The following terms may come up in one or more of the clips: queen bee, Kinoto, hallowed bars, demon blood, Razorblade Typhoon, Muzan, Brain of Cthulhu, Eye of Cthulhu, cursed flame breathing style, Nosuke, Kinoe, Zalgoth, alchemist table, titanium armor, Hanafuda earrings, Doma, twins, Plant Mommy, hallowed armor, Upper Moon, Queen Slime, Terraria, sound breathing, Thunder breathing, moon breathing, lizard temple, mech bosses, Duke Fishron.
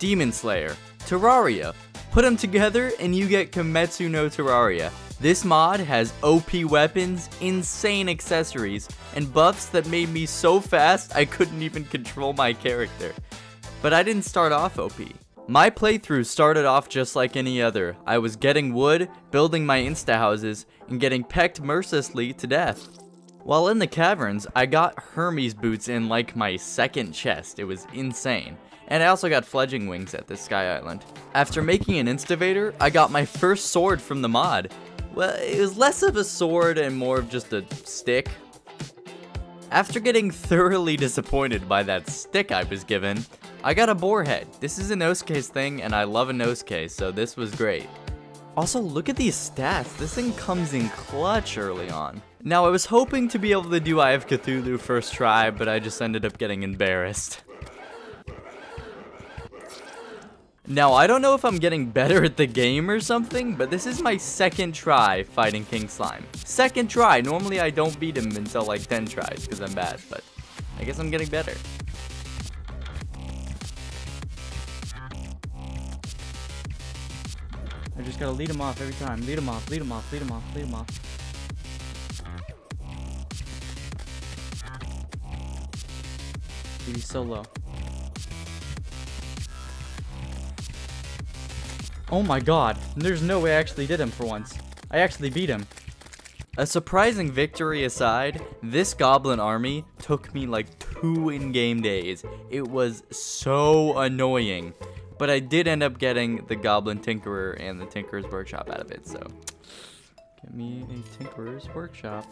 Demon Slayer, Terraria. Put them together and you get Kimetsu no Terraria. This mod has OP weapons, insane accessories, and buffs that made me so fast I couldn't even control my character. But I didn't start off OP. My playthrough started off just like any other. I was getting wood, building my insta houses, and getting pecked mercilessly to death. While in the caverns, I got Hermes boots in like my second chest. It was insane. And I also got fledgling wings at this sky island. After making an instivator, I got my first sword from the mod. Well, it was less of a sword and more of just a stick. After getting thoroughly disappointed by that stick I was given, I got a boar head. This is a Nosuke's thing and I love a Nosuke, so this was great. Also, look at these stats. This thing comes in clutch early on. Now, I was hoping to be able to do Eye of Cthulhu first try, but I just ended up getting embarrassed. Now, I don't know if I'm getting better at the game or something, but this is my second try fighting King Slime. Second try. Normally, I don't beat him until like 10 tries because I'm bad, but I guess I'm getting better. I just gotta lead him off every time. Lead him off, lead him off, lead him off, lead him off. Dude, he's so low. Oh my god, there's no way I actually did him for once. I actually beat him. A surprising victory aside, this goblin army took me like 2 in-game days. It was so annoying. But I did end up getting the Goblin Tinkerer and the Tinkerer's Workshop out of it, so. Get me a Tinkerer's Workshop.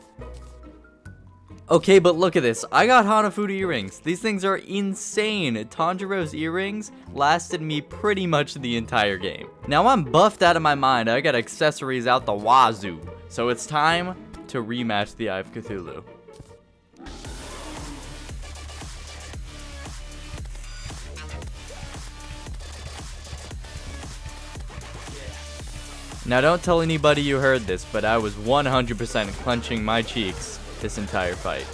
Okay, but look at this. I got Hanafuda earrings. These things are insane. Tanjiro's earrings lasted me pretty much the entire game. Now I'm buffed out of my mind. I got accessories out the wazoo. So it's time to rematch the Eye of Cthulhu. Now don't tell anybody you heard this, but I was 100% clenching my cheeks this entire fight.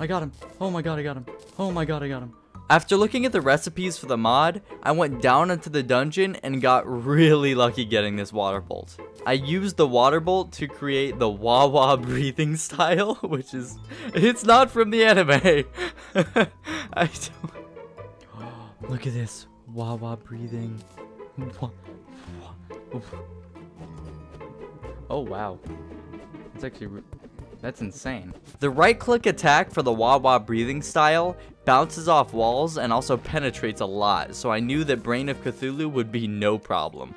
I got him. Oh my god, I got him. Oh my god, I got him. After looking at the recipes for the mod, I went down into the dungeon and got really lucky getting this water bolt. I used the water bolt to create the Wawa breathing style, which is, it's not from the anime. I don't... Oh, look at this, Wawa breathing. Oh wow, it's actually, that's insane. The right click attack for the Wawa breathing style bounces off walls and also penetrates a lot, so I knew that Brain of Cthulhu would be no problem.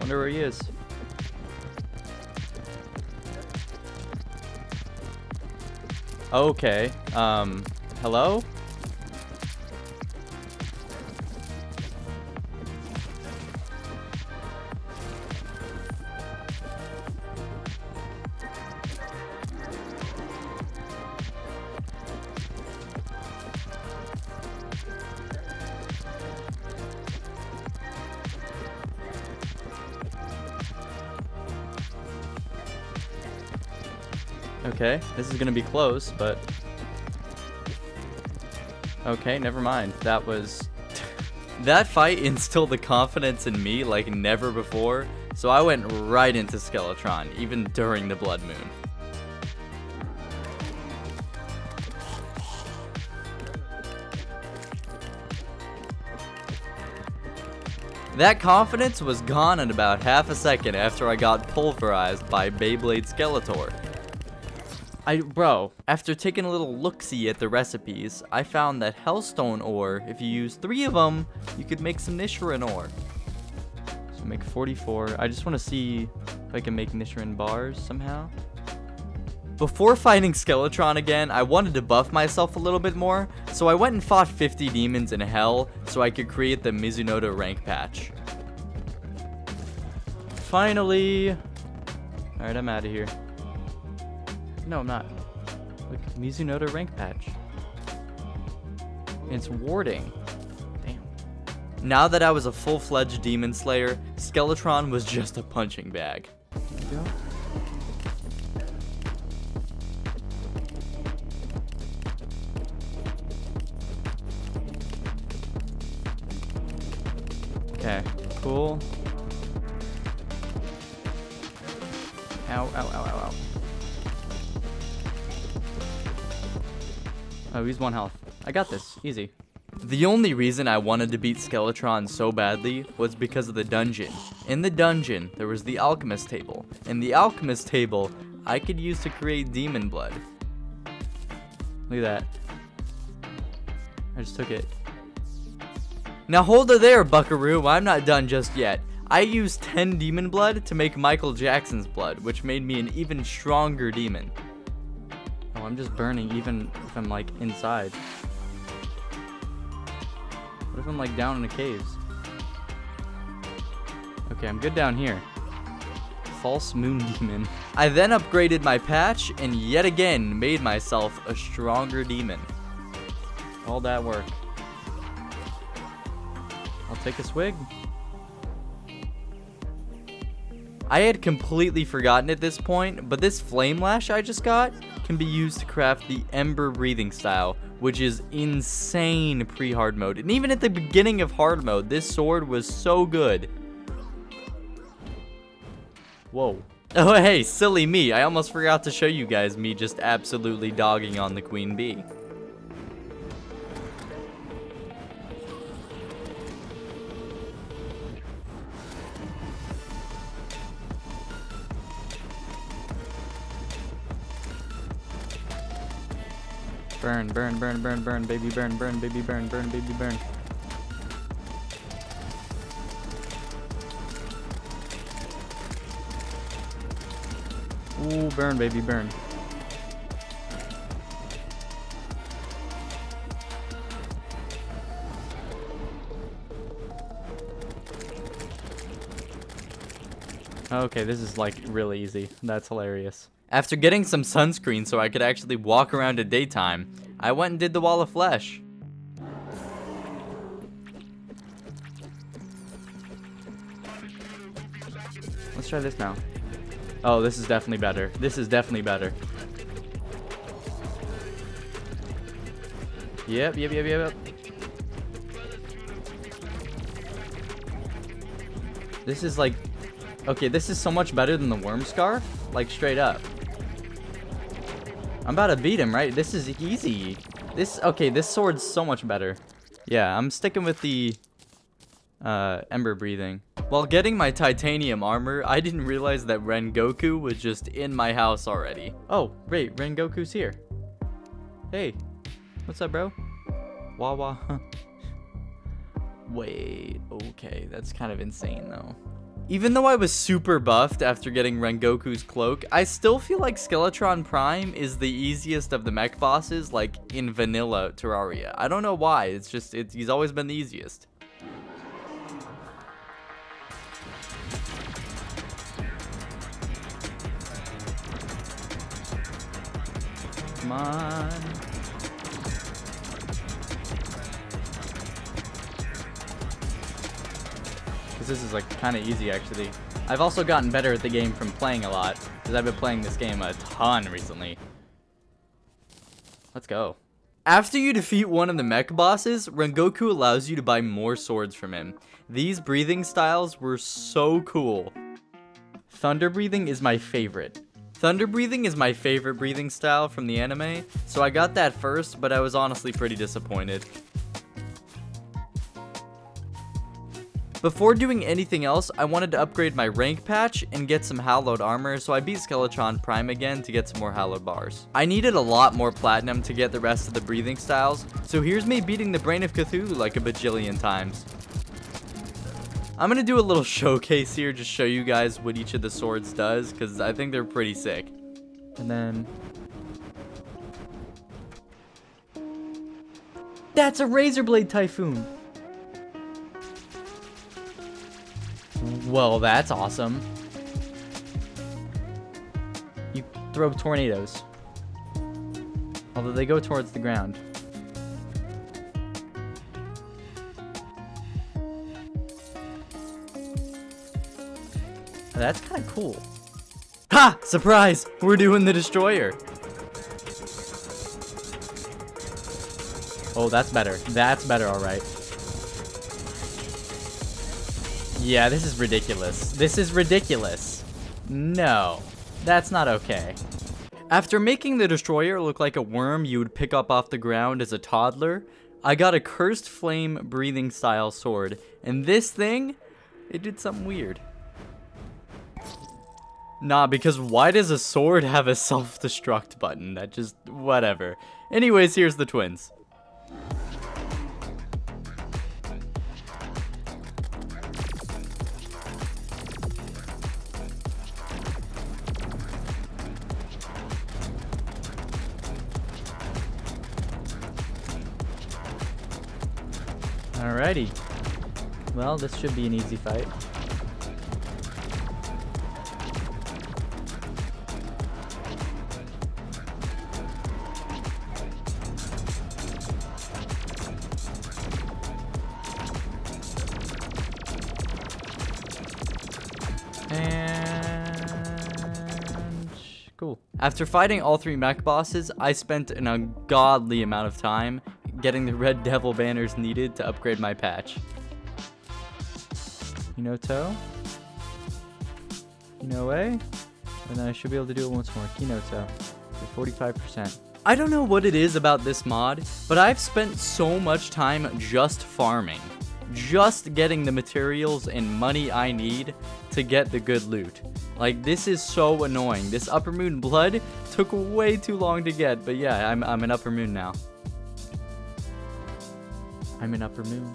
Wonder where he is. Okay, hello? Okay, this is gonna be close, but... Okay, never mind. That was... That fight instilled the confidence in me like never before, so I went right into Skeletron, even during the Blood Moon. That confidence was gone in about half a second after I got pulverized by Beyblade Skeletor. Bro, after taking a little look-see at the recipes, I found that Hellstone ore, if you use 3 of them, you could make some Nishirin ore. So make 44. I just want to see if I can make Nishirin bars somehow. Before fighting Skeletron again, I wanted to buff myself a little bit more, so I went and fought 50 demons in hell so I could create the Mizunoto rank patch. Finally! Alright, I'm out of here. No, I'm not. Look, Mizunoto rank patch. It's warding. Damn. Now that I was a full-fledged Demon Slayer, Skeletron was just a punching bag. There you go. Okay, cool. Ow, ow, ow, ow, ow. Oh, he's one health. I got this. Easy. The only reason I wanted to beat Skeletron so badly was because of the dungeon. In the dungeon, there was the alchemist table. In the alchemist table, I could use to create demon blood. Look at that. I just took it. Now hold her there, buckaroo, I'm not done just yet. I used 10 demon blood to make Michael Jackson's blood, which made me an even stronger demon. Oh, I'm just burning even if I'm like inside. What if I'm like down in the caves? Okay, I'm good down here. False moon demon. I then upgraded my patch and yet again made myself a stronger demon. All that work. I'll take a swig. I had completely forgotten at this point, but this flame lash I just got can be used to craft the ember breathing style, which is insane pre-hard mode. And even at the beginning of hard mode, this sword was so good. Whoa. Oh hey, silly me. I almost forgot to show you guys me just absolutely dogging on the queen bee. Burn, burn, burn, burn, burn, baby, burn, burn, baby, burn, burn, baby, burn. Ooh, burn, baby, burn. Okay, this is like really easy. That's hilarious. After getting some sunscreen so I could actually walk around at daytime, I went and did the wall of flesh. Let's try this now. Oh, this is definitely better. This is definitely better. Yep, yep, yep, yep, yep. This is like... Okay, this is so much better than the worm scarf. Like, straight up. I'm about to beat him, right? This is easy. Okay, this sword's so much better. Yeah, I'm sticking with the ember breathing. While getting my titanium armor, I didn't realize that Rengoku was just in my house already. Oh, wait, Rengoku's here. Hey, what's up, bro? Wawa. Wait, okay, that's kind of insane, though. Even though I was super buffed after getting Rengoku's cloak, I still feel like Skeletron Prime is the easiest of the mech bosses, like in vanilla Terraria. I don't know why, it's just, he's always been the easiest. Come on. This is like kind of easy actually. I've also gotten better at the game from playing a lot, because I've been playing this game a ton recently. Let's go. After you defeat one of the mech bosses, Rengoku allows you to buy more swords from him. These breathing styles were so cool. Thunder breathing is my favorite. Thunder breathing is my favorite breathing style from the anime, so I got that first, but I was honestly pretty disappointed. Before doing anything else, I wanted to upgrade my rank patch and get some hallowed armor, so I beat Skeletron Prime again to get some more hallowed bars. I needed a lot more platinum to get the rest of the breathing styles, so here's me beating the Brain of Cthulhu like a bajillion times. I'm gonna do a little showcase here, just show you guys what each of the swords does, because I think they're pretty sick. And then... That's a Razorblade Typhoon! Well, that's awesome. You throw tornadoes. although they go towards the ground. That's kind of cool. Ha! Surprise! We're doing the destroyer! Oh, that's better. That's better, alright. Yeah, this is ridiculous. This is ridiculous. No. That's not okay. After making the destroyer look like a worm you would pick up off the ground as a toddler, I got a cursed flame breathing style sword, and this thing, it did something weird. Nah, because why does a sword have a self-destruct button? That just, whatever. Anyways, here's the twins. Alrighty. Well, this should be an easy fight. After fighting all three mech bosses, I spent an ungodly amount of time getting the Red Devil banners needed to upgrade my patch. Kinoto. Kinoe. And I should be able to do it once more. Kinoto. For 45%. I don't know what it is about this mod, but I've spent so much time just farming. Just getting the materials and money I need to get the good loot. Like, this is so annoying. This Upper Moon blood took way too long to get, but yeah, I'm an Upper Moon now. I'm an Upper Moon.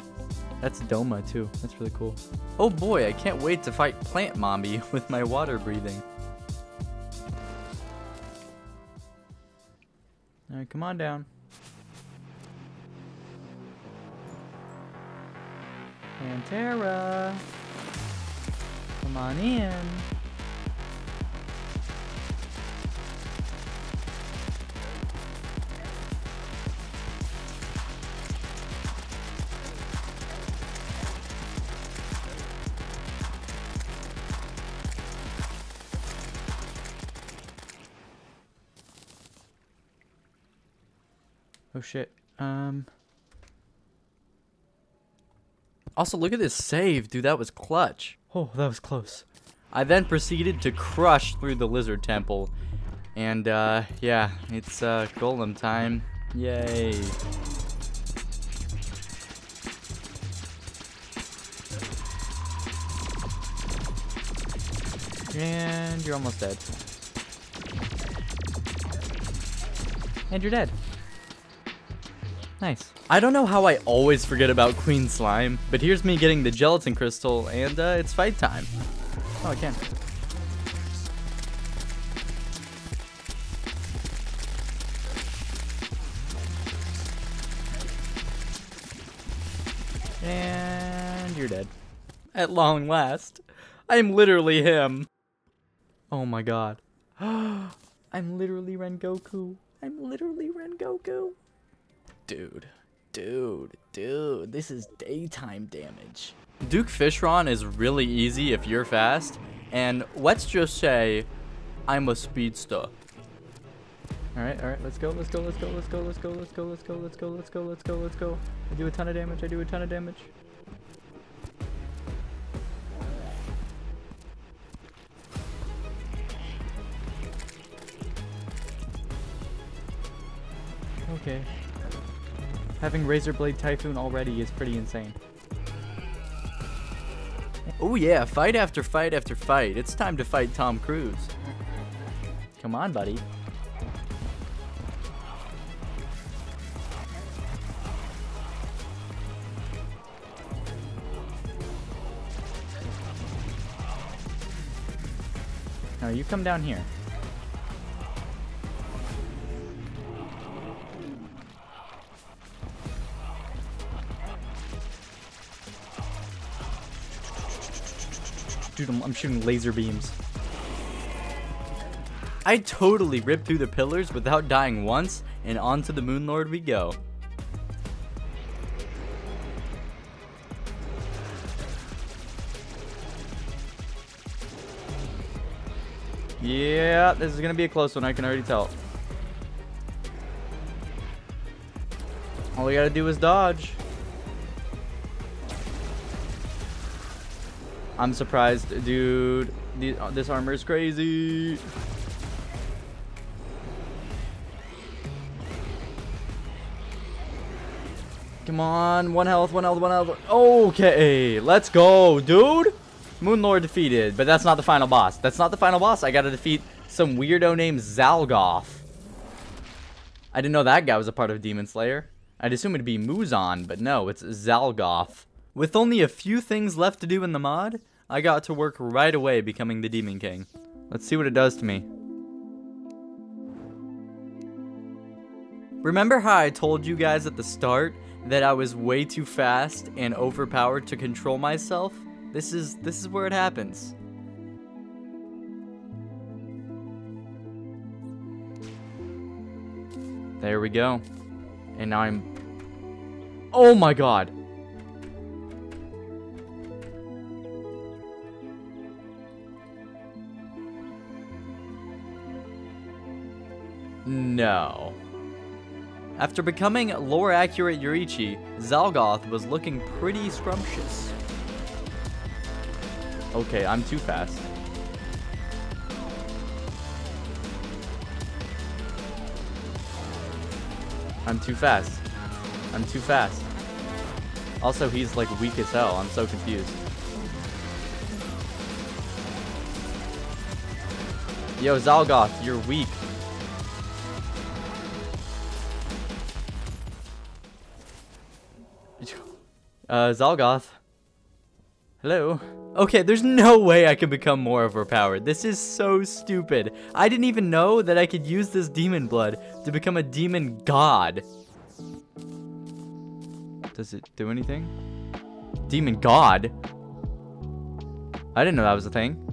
That's Doma too. That's really cool. Oh boy, I can't wait to fight Plant Mommy with my water breathing. Alright, come on down. Pantera, come on in. Oh shit. Also, look at this save, dude. That was clutch. Oh, that was close. I then proceeded to crush through the lizard temple. And, yeah, it's, golem time. Yay. And you're almost dead. And you're dead. Nice. I don't know how I always forget about Queen Slime, but here's me getting the gelatin crystal, and it's fight time. Oh, I can. And you're dead. At long last. I'm literally him. Oh my god. I'm literally Rengoku. I'm literally Rengoku. Dude, this is daytime damage. Duke Fishron is really easy if you're fast, and let's just say, I'm a speedster. Alright, let's go. I do a ton of damage, Okay. Having Razorblade Typhoon already is pretty insane. Oh yeah, fight after fight after fight. It's time to fight Tom Cruise. Come on, buddy. Now you come down here. Dude, I'm shooting laser beams. I totally ripped through the pillars without dying once, and on to the Moon Lord we go. Yeah, this is gonna be a close one, I can already tell. All we gotta do is dodge. I'm surprised, dude. This armor is crazy. Come on, one health, one health, one health. Okay, let's go, dude. Moon Lord defeated, but that's not the final boss. That's not the final boss. I gotta defeat some weirdo named Zalgoth. I didn't know that guy was a part of Demon Slayer. I'd assume it'd be Muzan, but no, it's Zalgoth. With only a few things left to do in the mod, I got to work right away becoming the Demon King. Let's see what it does to me. Remember how I told you guys at the start that I was way too fast and overpowered to control myself? This is where it happens. There we go. And now I'm... Oh my god! No. After becoming lore-accurate Yorichi, Zalgoth was looking pretty scrumptious. Okay, I'm too fast. I'm too fast. I'm too fast. Also, he's like weak as hell. I'm so confused. Yo, Zalgoth, you're weak. Zalgoth. Hello. Okay, there's no way I can become more overpowered. This is so stupid. I didn't even know that I could use this demon blood to become a demon god. Does it do anything? Demon god? I didn't know that was a thing.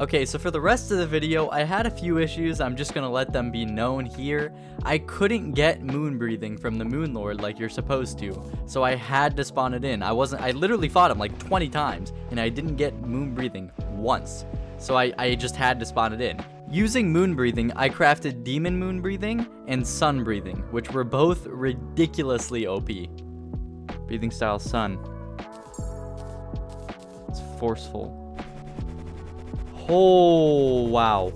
Okay, so for the rest of the video, I had a few issues. I'm just gonna let them be known here. I couldn't get moon breathing from the Moon Lord like you're supposed to, so I had to spawn it in. I literally fought him like 20 times, and I didn't get moon breathing once. So I just had to spawn it in. Using moon breathing, I crafted demon moon breathing and sun breathing, which were both ridiculously OP. Breathing style sun. It's forceful. Oh, wow.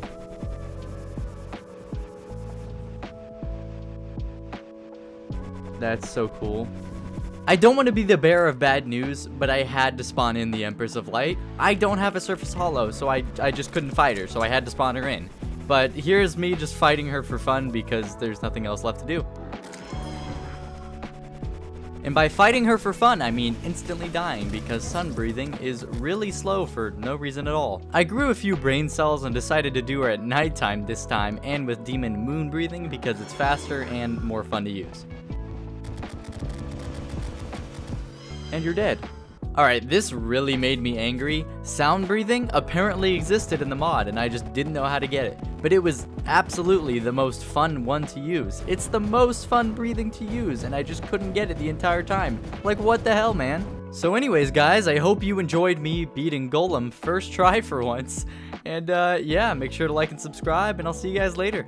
That's so cool. I don't want to be the bearer of bad news, but I had to spawn in the Empress of Light. I don't have a surface hollow, so I just couldn't fight her, so I had to spawn her in. But here's me just fighting her for fun because there's nothing else left to do. And by fighting her for fun, I mean instantly dying because sun breathing is really slow for no reason at all. I grew a few brain cells and decided to do her at nighttime this time and with demon moon breathing because it's faster and more fun to use. And you're dead. Alright, this really made me angry. Sound breathing apparently existed in the mod and I just didn't know how to get it. But it was absolutely the most fun one to use. It's the most fun breathing to use, and I just couldn't get it the entire time. Like, what the hell, man? So anyways, guys, I hope you enjoyed me beating Golem first try for once. And yeah, make sure to like and subscribe, and I'll see you guys later.